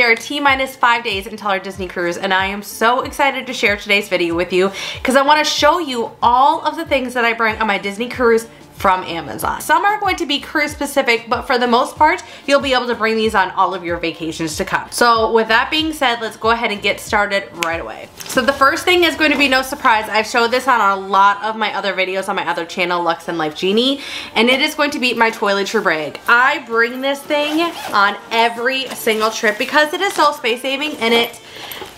we are T-minus 5 days until our Disney cruise, and I am so excited to share today's video with you because I want to show you all of the things that I bring on my Disney cruise from Amazon. Some are going to be cruise specific, but for the most part, you'll be able to bring these on all of your vacations to come. So with that being said, let's go ahead and get started right away. So the first thing is going to be no surprise. I've showed this on a lot of my other videos on my other channel, Lux and Life Genie, and it is going to be my toiletry bag. I bring this thing on every single trip because it is so space saving and it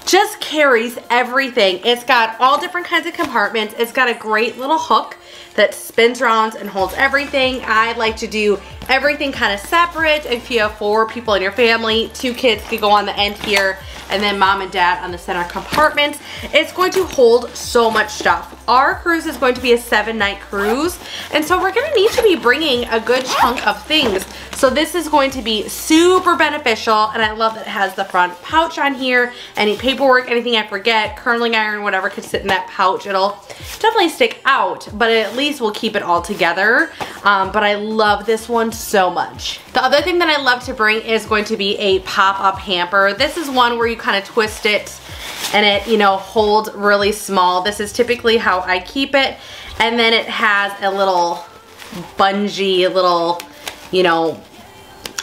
just carries everything. It's got all different kinds of compartments. It's got a great little hook that spins around and holds everything. I like to do everything kind of separate. If you have 4 people in your family, 2 kids could go on the end here, and then mom and dad on the center compartment. It's going to hold so much stuff. Our cruise is going to be a 7-night cruise, and so we're gonna need to be bringing a good chunk of things. So this is going to be super beneficial, and I love that it has the front pouch on here. Any paperwork, anything I forget, curling iron, whatever could sit in that pouch. It'll definitely stick out, but it at least we'll keep it all together. But I love this one so much. The other thing that I love to bring is going to be a pop-up hamper. This is one where you kind of twist it and it, you know, holds really small. This is typically how I keep it. And then it has a little bungee, little, you know,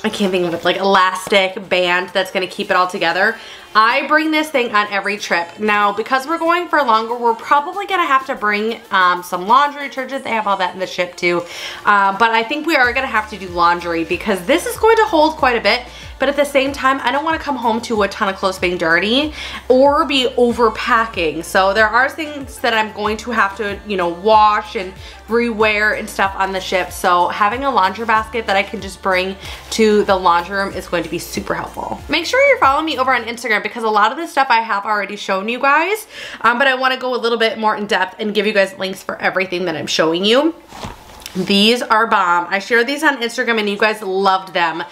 I can't think of it, like elastic band that's gonna keep it all together. I bring this thing on every trip. Now, because we're going for longer, we're probably gonna have to bring some laundry detergent. They have all that in the ship too. But I think we are gonna have to do laundry because this is going to hold quite a bit. But at the same time, I don't wanna come home to a ton of clothes being dirty or be overpacking. So there are things that I'm going to have to, you know, wash and rewear and stuff on the ship. So having a laundry basket that I can just bring to the laundry room is going to be super helpful. Make sure you're following me over on Instagram because a lot of this stuff I have already shown you guys, but I wanna go a little bit more in depth and give you guys links for everything that I'm showing you. These are bomb. I shared these on Instagram and you guys loved them.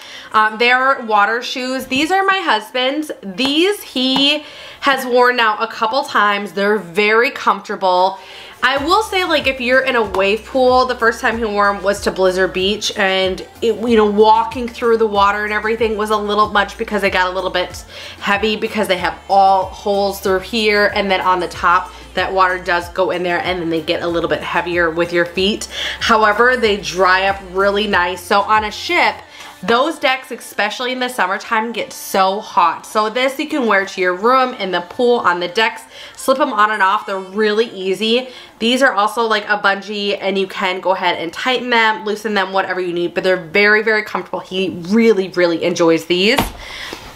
They are water shoes. These are my husband's. These he has worn now a couple times. They're very comfortable. I will say, like, if you're in a wave pool, the first time he wore them was to Blizzard Beach, and it, you know, walking through the water and everything was a little much because they got a little bit heavy because they have all holes through here and then on the top. That water does go in there and then they get a little bit heavier with your feet. However, they dry up really nice. So on a ship, those decks, especially in the summertime, get so hot. So this you can wear to your room, in the pool, on the decks, slip them on and off. They're really easy. These are also like a bungee and you can go ahead and tighten them, loosen them, whatever you need, but they're very, very comfortable. He really, really enjoys these.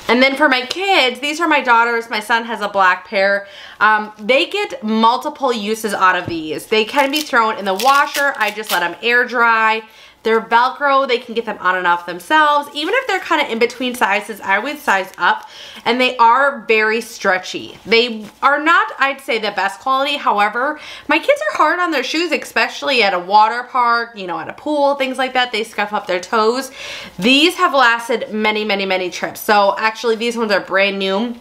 And then for my kids, these are my daughters. My son has a black pair. They get multiple uses out of these. They can be thrown in the washer. I just let them air dry. They're Velcro. They can get them on and off themselves. Even if they're kind of in between sizes, I would size up. And they are very stretchy. They are not, I'd say, the best quality. However, my kids are hard on their shoes, especially at a water park, you know, at a pool, things like that. They scuff up their toes. These have lasted many, many, many trips. So actually, these ones are brand new.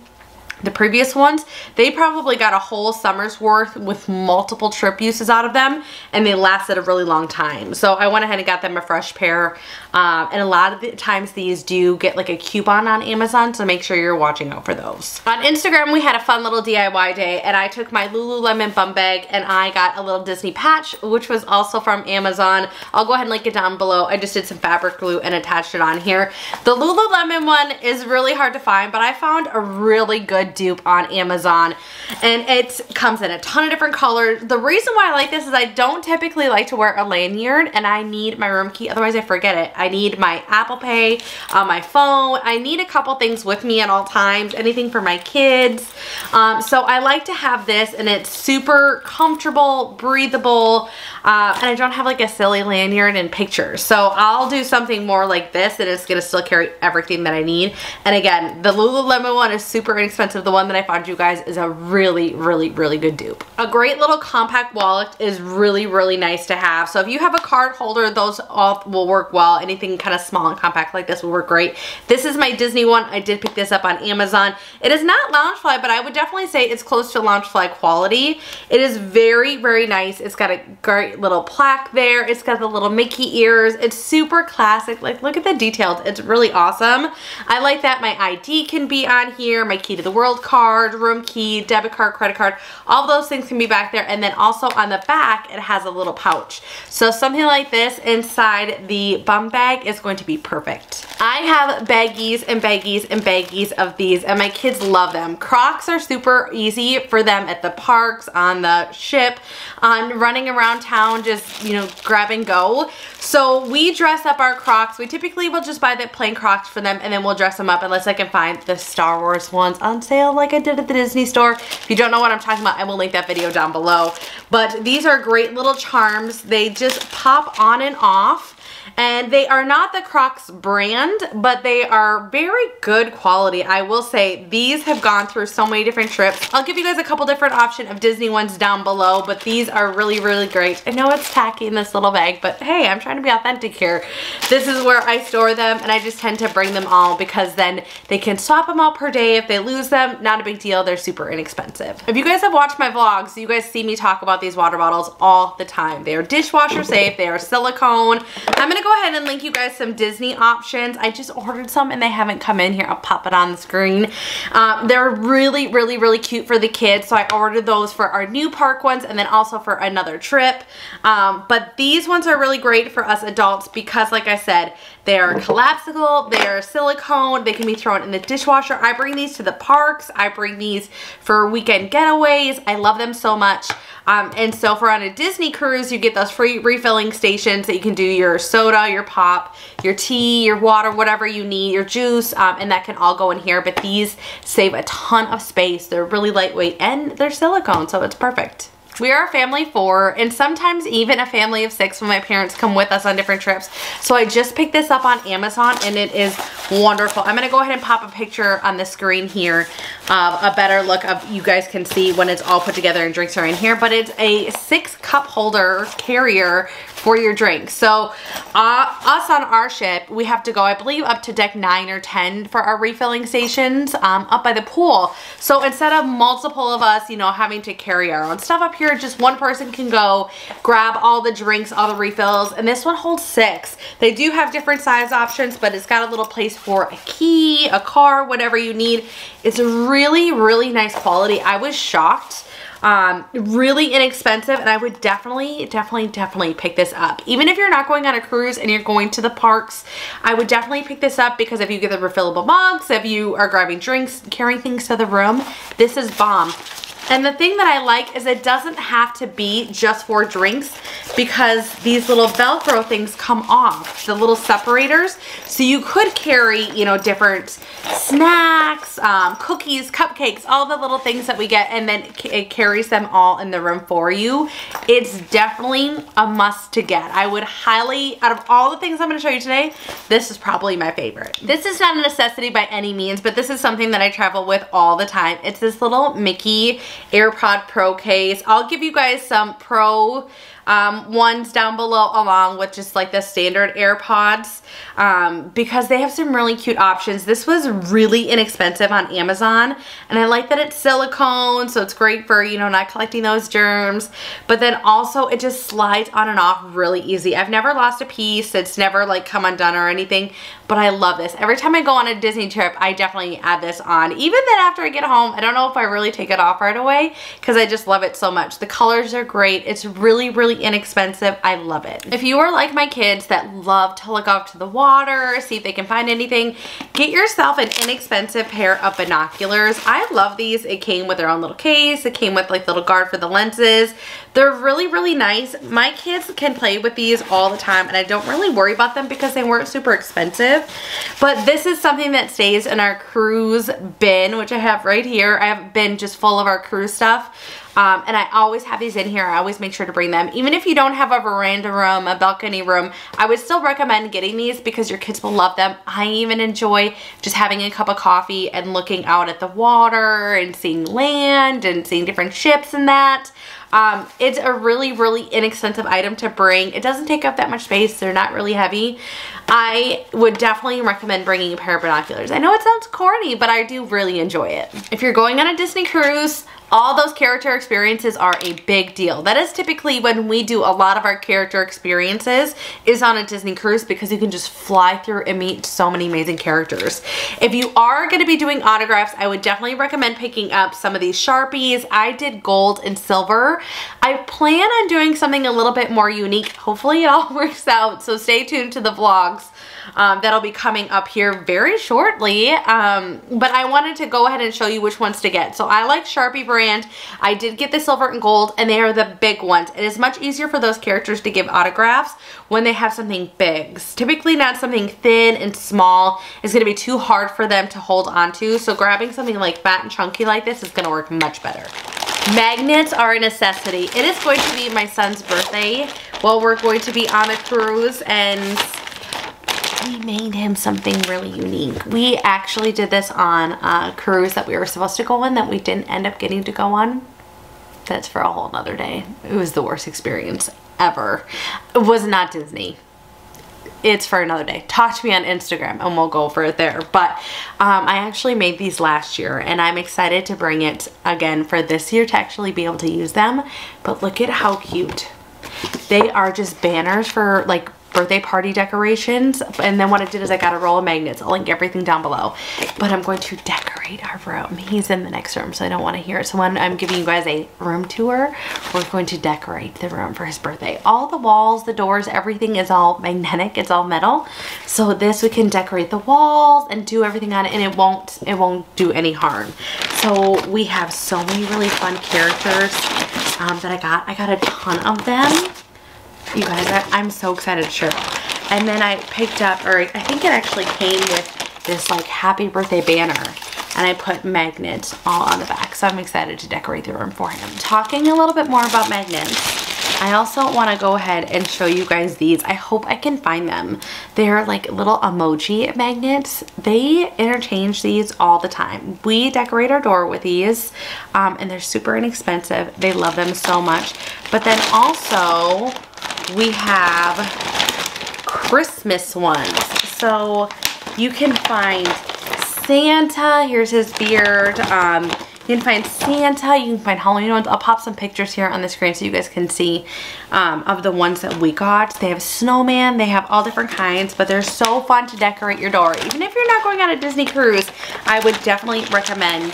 The previous ones, they probably got a whole summer's worth with multiple trip uses out of them, and they lasted a really long time. So I went ahead and got them a fresh pair, and a lot of the times these do get like a coupon on Amazon, so make sure you're watching out for those. On Instagram, we had a fun little DIY day, and I took my Lululemon bum bag, and I got a little Disney patch, which was also from Amazon. I'll go ahead and link it down below. I just did some fabric glue and attached it on here. The Lululemon one is really hard to find, but I found a really good dupe on Amazon, and it comes in a ton of different colors. The reason why I like this is I don't typically like to wear a lanyard, and I need my room key, otherwise I forget it. I need my Apple Pay on my phone. I need a couple things with me at all times, anything for my kids. So I like to have this, and it's super comfortable, breathable, and I don't have like a silly lanyard in pictures. So I'll do something more like this that is going to still carry everything that I need. And again, the Lululemon one is super inexpensive So the one that I found you guys is a really, really, really good dupe. A great little compact wallet is really, really nice to have. So if you have a card holder, those all will work well. Anything kind of small and compact like this will work great. This is my Disney one. I did pick this up on Amazon. It is not Loungefly, but I would definitely say it's close to Loungefly quality. It is very, very nice. It's got a great little plaque there. It's got the little Mickey ears. It's super classic. Like, look at the details. It's really awesome. I like that my ID can be on here, my key to the world card, room key, debit card, credit card, all those things can be back there. And then also on the back, it has a little pouch. So something like this inside the bum bag is going to be perfect. I have baggies and baggies and baggies of these, and my kids love them. Crocs are super easy for them at the parks, on the ship, on running around town, just, you know, grab and go. So we dress up our Crocs. We typically will just buy the plain Crocs for them, and then we'll dress them up unless I can find the Star Wars ones on sale like I did at the Disney store. If you don't know what I'm talking about, I will link that video down below. But these are great little charms. They just pop on and off. And they are not the Crocs brand, but they are very good quality. I will say these have gone through so many different trips. I'll give you guys a couple different options of Disney ones down below, but these are really, really great. I know it's tacky in this little bag, but hey, I'm trying to be authentic here. This is where I store them, and I just tend to bring them all because then they can swap them all per day. If they lose them, not a big deal. They're super inexpensive. If you guys have watched my vlogs, you guys see me talk about these water bottles all the time. They are dishwasher safe. They are silicone. I'm going to go ahead and link you guys some Disney options. I just ordered some and they haven't come in here. I'll pop it on the screen. They're really, really, really cute for the kids. So I ordered those for our new park ones and then also for another trip. But these ones are really great for us adults because, like I said, they are collapsible, they are silicone, they can be thrown in the dishwasher. I bring these to the parks. I bring these for weekend getaways. I love them so much. And so if we're on a Disney cruise, you get those free refilling stations that you can do your soda, your pop, your tea, your water, whatever you need, your juice, and that can all go in here. But these save a ton of space. They're really lightweight and they're silicone, so it's perfect. We are a family of four and sometimes even a family of six when my parents come with us on different trips. So I just picked this up on Amazon and it is wonderful. I'm going to go ahead and pop a picture on the screen here of a better look of, you guys can see when it's all put together and drinks are in here, but it's a 6 cup holder carrier for your drink. So us on our ship, we have to go, I believe, up to deck 9 or 10 for our refilling stations up by the pool. So instead of multiple of us, you know, having to carry our own stuff up here, just one person can go grab all the drinks, all the refills, and this one holds 6. They do have different size options, but it's got a little place for a key, a car, whatever you need. It's really, really nice quality. I was shocked. Really inexpensive, and I would definitely pick this up. Even if you're not going on a cruise and you're going to the parks, I would definitely pick this up because if you get the refillable mugs, if you are grabbing drinks, carrying things to the room, this is bomb. And the thing that I like is it doesn't have to be just for drinks because these little Velcro things come off, the little separators. So you could carry, you know, different snacks, cookies, cupcakes, all the little things that we get, and then it carries them all in the room for you. It's definitely a must to get. I would highly, out of all the things I'm going to show you today, this is probably my favorite. This is not a necessity by any means, but this is something that I travel with all the time. It's this little Mickey AirPod Pro case. I'll give you guys some Pro ones down below along with just like the standard AirPods because they have some really cute options. This was really inexpensive on Amazon and I like that it's silicone, so it's great for, you know, not collecting those germs, but then also it just slides on and off really easy. I've never lost a piece. It's never like come undone or anything, but I love this. Every time I go on a Disney trip, I definitely add this on. Even then after I get home, I don't know if I really take it off right away because I just love it so much. The colors are great. It's really, really inexpensive. I love it. If you are like my kids that love to look off to the water, see if they can find anything, get yourself an inexpensive pair of binoculars. I love these. It came with their own little case. It came with like little guard for the lenses. They're really, really nice. My kids can play with these all the time and I don't really worry about them because they weren't super expensive. But this is something that stays in our cruise bin, which I have right here. I have a bin just full of our cruise stuff. And I always have these in here. I always make sure to bring them. Even if you don't have a veranda room, a balcony room, I would still recommend getting these because your kids will love them. I even enjoy just having a cup of coffee and looking out at the water and seeing land and seeing different ships and that. It's a really, really inexpensive item to bring. It doesn't take up that much space. They're not really heavy. I would definitely recommend bringing a pair of binoculars. I know it sounds corny, but I do really enjoy it. If you're going on a Disney cruise, all those character experiences are a big deal. That is typically when we do a lot of our character experiences is on a Disney cruise because you can just fly through and meet so many amazing characters. If you are going to be doing autographs, I would definitely recommend picking up some of these Sharpies. I did gold and silver. I plan on doing something a little bit more unique. Hopefully it all works out, so stay tuned to the vlogs. That'll be coming up here very shortly, but I wanted to go ahead and show you which ones to get. So I like Sharpie brand. I did get the silver and gold, and they are the big ones. It is much easier for those characters to give autographs when they have something big. Typically not something thin and small is going to be too hard for them to hold on to, so grabbing something like fat and chunky like this is going to work much better. Magnets are a necessity. It is going to be my son's birthday while we're going to be on a cruise, and we made him something really unique. We actually did this on a cruise that we were supposed to go on that we didn't end up getting to go on. That's for a whole nother day. It was the worst experience ever. It was not Disney. It's for another day. Talk to me on Instagram and we'll go for it there. But I actually made these last year and I'm excited to bring it again for this year to actually be able to use them. But look at how cute. They are just banners for like birthday party decorations, and then what I did is I got a roll of magnets. I'll link everything down below, but I'm going to decorate our room. He's in the next room, so I don't want to hear it. So when I'm giving you guys a room tour, we're going to decorate the room for his birthday. All the walls, the doors, everything is all magnetic, it's all metal, so this we can decorate the walls and do everything on it, and it won't do any harm. So we have so many really fun characters that I got a ton of them. You guys, I'm so excited to share. And then I picked up, or I think it actually came with this like happy birthday banner, and I put magnets all on the back. So I'm excited to decorate the room for him. Talking a little bit more about magnets, I also want to go ahead and show you guys these. I hope I can find them. They're like little emoji magnets. They interchange these all the time. We decorate our door with these, and they're super inexpensive. They love them so much. But then also, we have Christmas ones. So you can find Santa. Here's his beard. You can find Santa. You can find Halloween ones. I'll pop some pictures here on the screen so you guys can see of the ones that we got. They have snowman. They have all different kinds, but they're so fun to decorate your door. Even if you're not going on a Disney cruise, I would definitely recommend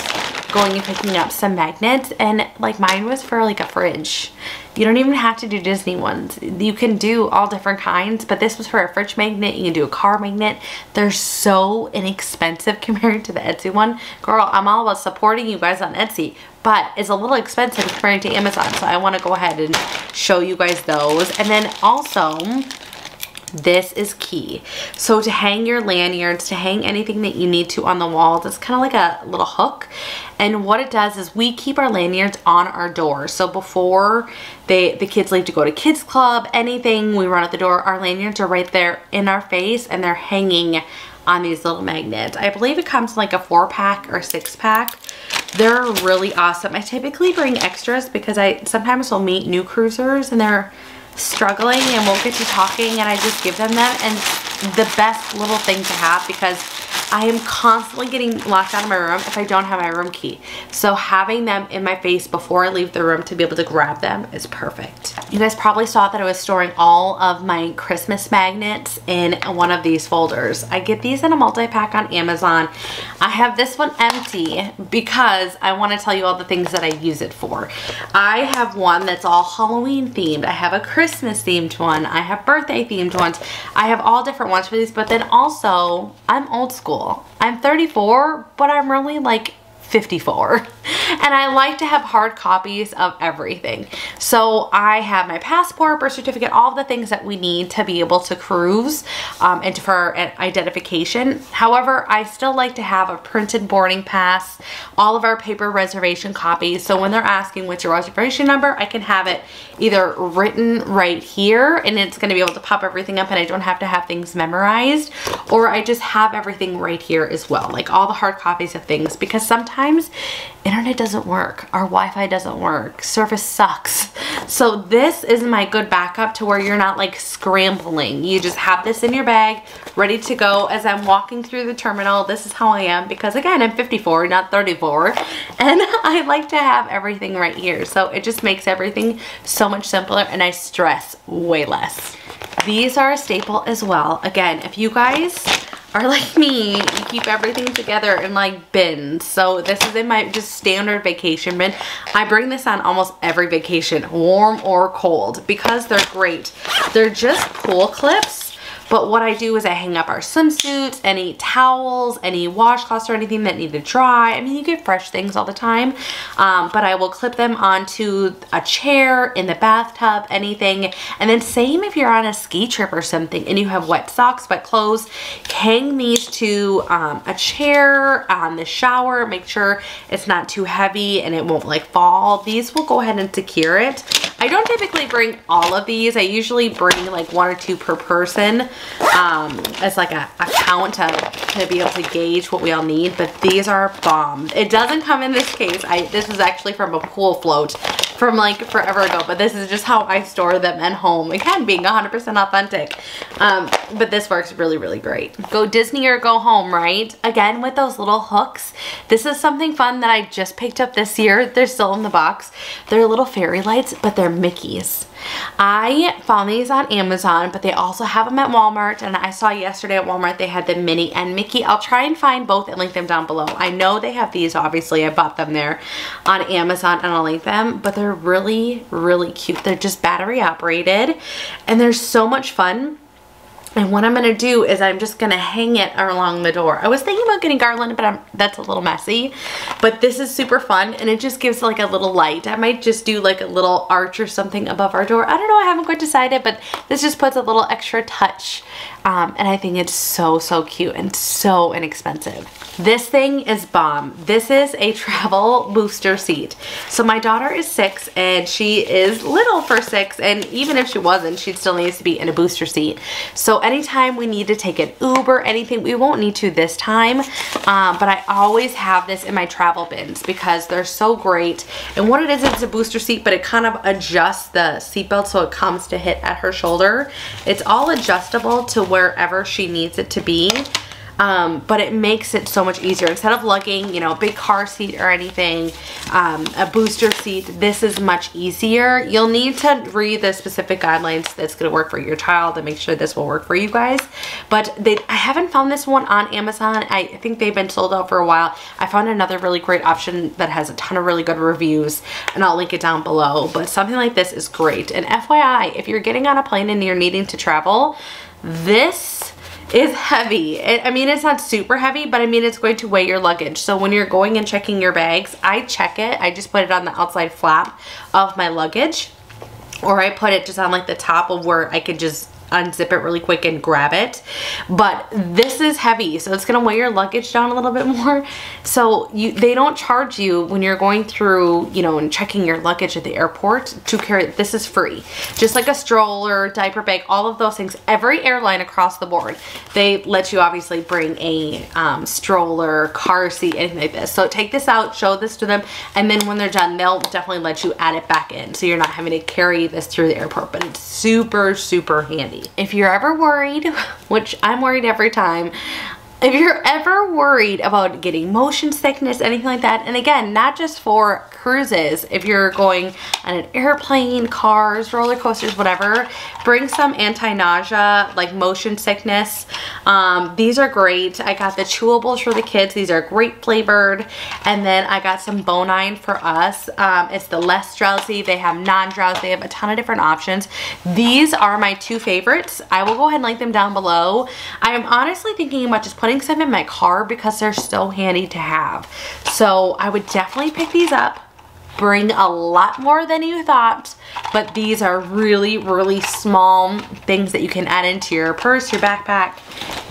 going and picking up some magnets. And like mine was for like a fridge. You don't even have to do Disney ones. You can do all different kinds, but this was for a fridge magnet. You can do a car magnet. They're so inexpensive compared to the Etsy one. Girl, I'm all about supporting you guys on Etsy, but it's a little expensive compared to Amazon, so I want to go ahead and show you guys those. And then also, this is key. So to hang your lanyards, to hang anything that you need to on the walls, it's kind of like a little hook. And what it does is we keep our lanyards on our door. So before the kids leave to go to kids club, anything, we run out the door, our lanyards are right there in our face and they're hanging on these little magnets. I believe it comes in like a 4-pack or 6-pack. They're really awesome. I typically bring extras because I sometimes will meet new cruisers and they're struggling and won't get to talking, and I just give them that, and the best little thing to have because I am constantly getting locked out of my room if I don't have my room key. So having them in my face before I leave the room to be able to grab them is perfect. You guys probably saw that I was storing all of my Christmas magnets in one of these folders. I get these in a multi-pack on Amazon. I have this one empty because I want to tell you all the things that I use it for. I have one that's all Halloween themed. I have a Christmas themed one. I have birthday themed ones. I have all different ones for these, but then also I'm old school. I'm 34, but I'm really like 54. and I like to have hard copies of everything. So I have my passport, birth certificate, all the things that we need to be able to cruise and for identification. However, I still like to have a printed boarding pass, all of our paper reservation copies. So when they're asking what's your reservation number, I can have it either written right here and it's going to be able to pop everything up and I don't have to have things memorized, or I just have everything right here as well, like all the hard copies of things, because sometimes internet doesn't work, our Wi-Fi doesn't work, service sucks. So this is my good backup to where you're not like scrambling. You just have this in your bag ready to go. As I'm walking through the terminal, this is how I am, because again, I'm 54, not 34, and I like to have everything right here. So it just makes everything so much simpler and I stress way less. These are a staple as well. Again, if you guys are like me, you keep everything together in like bins. So this is in my just standard vacation bin. I bring this on almost every vacation, warm or cold, because they're great. They're just cool clips. But what I do is I hang up our swimsuits, any towels, any washcloths or anything that need to dry. I mean, you get fresh things all the time, but I will clip them onto a chair, in the bathtub, anything. And then same if you're on a ski trip or something and you have wet socks, wet clothes, hang these to a chair on the shower. Make sure it's not too heavy and it won't like fall. These will go ahead and secure it. I don't typically bring all of these. I usually bring like one or two per person. It's like a count to be able to gauge what we all need, but these are bomb. It doesn't come in this case. This is actually from a pool float from like forever ago, but this is just how I store them at home. Again, being 100% authentic, but this works really, really great. Go Disney or go home, right? Again, with those little hooks. This is something fun that I just picked up this year. They're still in the box. They're little fairy lights, but they're Mickey's. I found these on Amazon, but they also have them at Walmart, and I saw yesterday at Walmart they had the Minnie and Mickey. I'll try and find both and link them down below. I know they have these, obviously. I bought them there on Amazon and I'll link them, but they're really, really cute. They're just battery operated and they're so much fun. And what I'm going to do is I'm just going to hang it along the door. I was thinking about getting garland, but that's a little messy. But this is super fun, and it just gives like a little light. I might just do like a little arch or something above our door. I don't know. I haven't quite decided, but this just puts a little extra touch. And I think it's so, so cute and so inexpensive. This thing is bomb. This is a travel booster seat. So my daughter is 6 and she is little for 6, and even if she wasn't, she still needs to be in a booster seat. So anytime we need to take an Uber, anything, we won't need to this time, but I always have this in my travel bins because they're so great. And what it is, it's a booster seat, but it kind of adjusts the seatbelt so it comes to hit at her shoulder. It's all adjustable to wherever she needs it to be, but it makes it so much easier. Instead of lugging, you know, a big car seat or anything, a booster seat, this is much easier. You'll need to read the specific guidelines that's going to work for your child and make sure this will work for you guys. But I haven't found this one on Amazon. I think they've been sold out for a while. I found another really great option that has a ton of really good reviews, and I'll link it down below. But something like this is great. And FYI, if you're getting on a plane and you're needing to travel, this is heavy. I mean, it's not super heavy, but I mean, it's going to weigh your luggage. So when you're going and checking your bags, I check it. I just put it on the outside flap of my luggage, or I put it just on like the top of where I could just unzip it really quick and grab it. But this is heavy, so it's gonna weigh your luggage down a little bit more. So they don't charge you when you're going through, you know, and checking your luggage at the airport to carry. This is free, just like a stroller, diaper bag, all of those things. Every airline across the board, they let you obviously bring a stroller, car seat, anything like this. So take this out, show this to them, and then when they're done, they'll definitely let you add it back in, so you're not having to carry this through the airport. But it's super, super handy. If you're ever worried, which I'm worried every time, if you're ever worried about getting motion sickness, anything like that, and again, not just for cruises, if you're going on an airplane, cars, roller coasters, whatever, bring some anti-nausea, like motion sickness. These are great. I got the chewables for the kids. These are grape flavored. And then I got some Bonine for us. It's the less drowsy. They have non-drowsy. They have a ton of different options. These are my two favorites. I will go ahead and link them down below. I am honestly thinking about just putting putting some in my car because they're so handy to have. So I would definitely pick these up. Bring a lot more than you thought, but these are really, really small things that you can add into your purse, your backpack,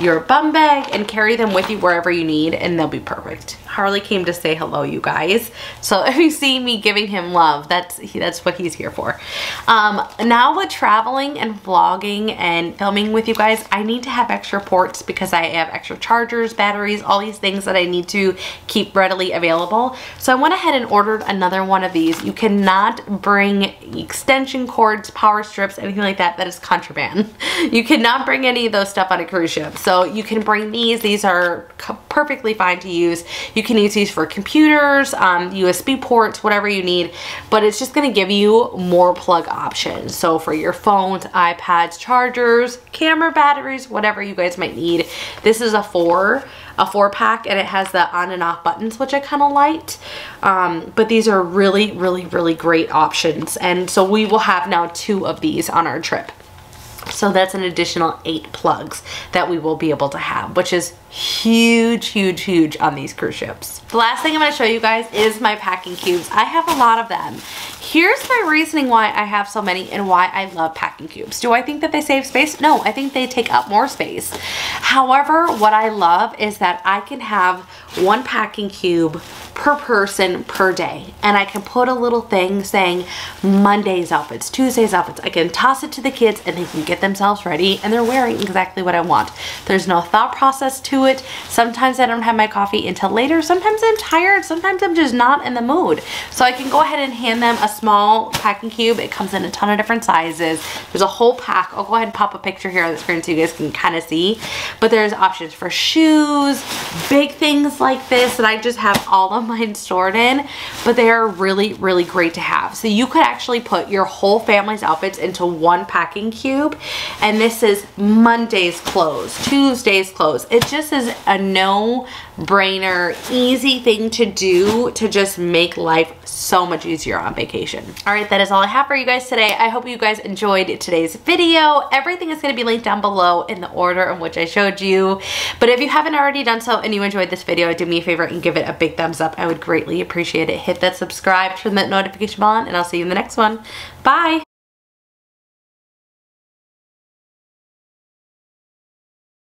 your bum bag, and carry them with you wherever you need, and they'll be perfect. Harley came to say hello, you guys. So if you see me giving him love, that's what he's here for. Now with traveling and vlogging and filming with you guys, I need to have extra ports because I have extra chargers, batteries, all these things that I need to keep readily available. So I went ahead and ordered another one of these. You cannot bring extension cords, power strips, anything like that. That is contraband. You cannot bring any of those stuff on a cruise ship. So you can bring these. These are perfectly fine to use. You can use these for computers, USB ports, whatever you need, but it's just going to give you more plug options. So for your phones, iPads, chargers, camera batteries, whatever you guys might need. This is a four pack, and it has the on and off buttons, which I kind of liked. But these are really, really, really great options. And so we will have now 2 of these on our trip. So that's an additional 8 plugs that we will be able to have, which is huge, huge, huge on these cruise ships. The last thing I'm going to show you guys is my packing cubes. I have a lot of them. Here's my reasoning why I have so many and why I love packing cubes. Do I think that they save space? No, I think they take up more space. However, what I love is that I can have 1 packing cube per person per day, and I can put a little thing saying Monday's outfits, Tuesday's outfits. I can toss it to the kids and they can get themselves ready, and they're wearing exactly what I want. There's no thought process to it. Sometimes I don't have my coffee until later. Sometimes I'm tired. Sometimes I'm just not in the mood. So I can go ahead and hand them a small packing cube. It comes in a ton of different sizes. There's a whole pack. I'll go ahead and pop a picture here on the screen so you guys can kind of see. But there's options for shoes, big things like this that I just have all of mine stored in, but they are really, really great to have. So you could actually put your whole family's outfits into 1 packing cube, and this is Monday's clothes, Tuesday's clothes. It just is a no-brainer, easy thing to do to just make life so much easier on vacation. All right, that is all I have for you guys today. I hope you guys enjoyed today's video. Everything is going to be linked down below in the order in which I showed you, but if you haven't already done so and you enjoyed this video, do me a favor and give it a big thumbs up. I would greatly appreciate it. Hit that subscribe, turn that notification bell on, and I'll see you in the next one. Bye!